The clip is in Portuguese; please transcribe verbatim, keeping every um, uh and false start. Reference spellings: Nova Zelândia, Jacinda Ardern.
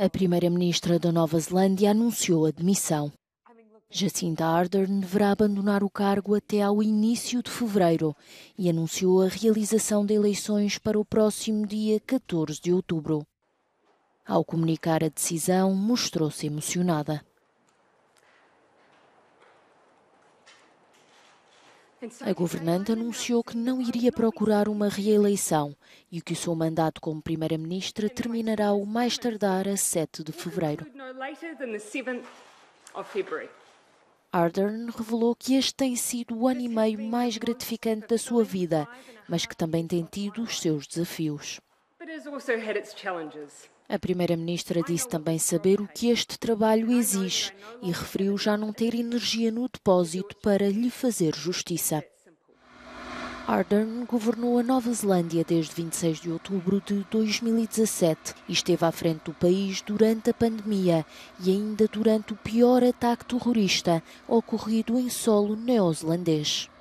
A primeira-ministra da Nova Zelândia anunciou a demissão. Jacinda Ardern deverá abandonar o cargo até ao início de fevereiro e anunciou a realização de eleições para o próximo dia catorze de outubro. Ao comunicar a decisão, mostrou-se emocionada. A governante anunciou que não iria procurar uma reeleição e que o seu mandato como primeira-ministra terminará o mais tardar a sete de fevereiro. Ardern revelou que este tem sido o ano e meio mais gratificante da sua vida, mas que também tem tido os seus desafios. A primeira-ministra disse também saber o que este trabalho exige e referiu já não ter energia no depósito para lhe fazer justiça. Ardern governou a Nova Zelândia desde vinte e seis de outubro de dois mil e dezassete e esteve à frente do país durante a pandemia e ainda durante o pior ataque terrorista ocorrido em solo neozelandês.